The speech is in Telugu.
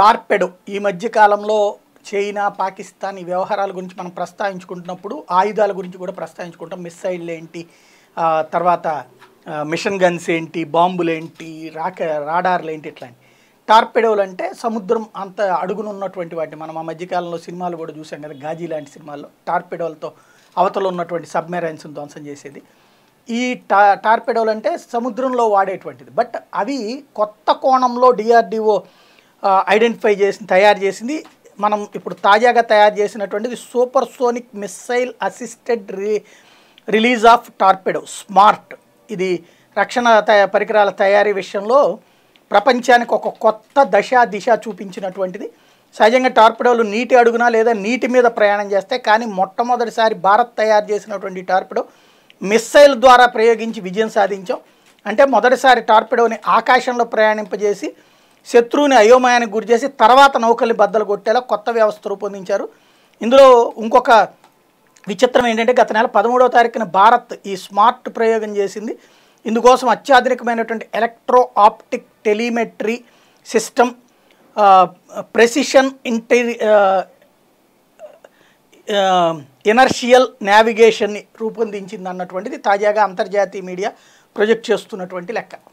టార్పెడో ఈ మధ్య కాలంలో చైనా పాకిస్తాన్ ఈ వ్యవహారాల గురించి మనం ప్రస్తావించుకుంటున్నప్పుడు ఆయుధాల గురించి కూడా ప్రస్తావించుకుంటాం. మిస్సైల్ ఏంటి, తర్వాత మిషన్ గన్స్ ఏంటి, బాంబులేంటి, రాడార్లేంటి, ఇట్లాంటి టార్పెడోలు అంటే సముద్రం అంత అడుగునున్నటువంటి వాటిని మనం ఆ మధ్యకాలంలో సినిమాలు కూడా చూసాం కదా, గాజీ లాంటి సినిమాల్లో టార్పెడోలతో అవతల ఉన్నటువంటి సబ్మెరైన్స్ను ధ్వంసం చేసేది. ఈ టార్పెడోలు అంటే సముద్రంలో వాడేటువంటిది. బట్ అవి కొత్త కోణంలో డిఆర్డిఓ ఐడెంటిఫై చేసి తయారు చేసింది. మనం ఇప్పుడు తాజాగా తయారు చేసినటువంటిది supersonic missile assisted release of torpedo smart. ఇది రక్షణ పరికరాల తయారీ విషయంలో ప్రపంచానికి ఒక కొత్త దశ దిశ చూపించినటువంటిది. సహజంగా టార్పెడోలు నీటి అడుగున లేదా నీటి మీద ప్రయాణం చేస్తాయి. కానీ మొట్టమొదటిసారి భారత్ తయారు చేసినటువంటి టార్పెడో మిస్సైల్ ద్వారా ప్రయోగించి విజయం సాధించాం. అంటే మొదటిసారి టార్పెడోని ఆకాశంలో ప్రయాణింపజేసి శత్రువుని అయోమయానికి గురి చేసి తర్వాత నౌకల్ని బద్దలు కొట్టేలా కొత్త వ్యవస్థ రూపొందించారు. ఇందులో ఇంకొక విచిత్రం ఏంటంటే గత నెల 13వ తారీఖున భారత్ ఈ స్మార్ట్ ప్రయోగం చేసింది. ఇందుకోసం అత్యాధునికమైనటువంటి electro optic telemetry system, precision inertial నావిగేషన్ని రూపొందించింది అన్నటువంటిది తాజాగా అంతర్జాతీయ మీడియా ప్రొజెక్ట్ చేస్తున్నటువంటి లెక్క.